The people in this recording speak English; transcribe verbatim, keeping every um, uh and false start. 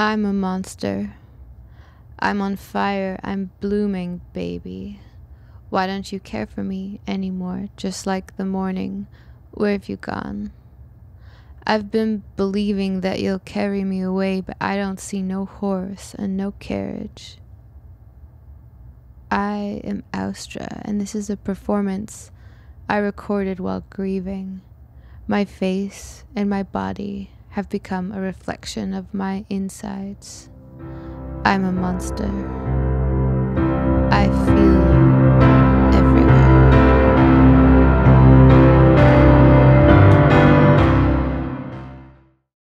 I'm a monster. I'm on fire. I'm blooming, baby. Why don't you care for me anymore? Just like the morning. Where have you gone? I've been believing that you'll carry me away, but I don't see no horse and no carriage. I am Austra, and this is a performance I recorded while grieving. My face and my body have become a reflection of my insides. I'm a monster. I feel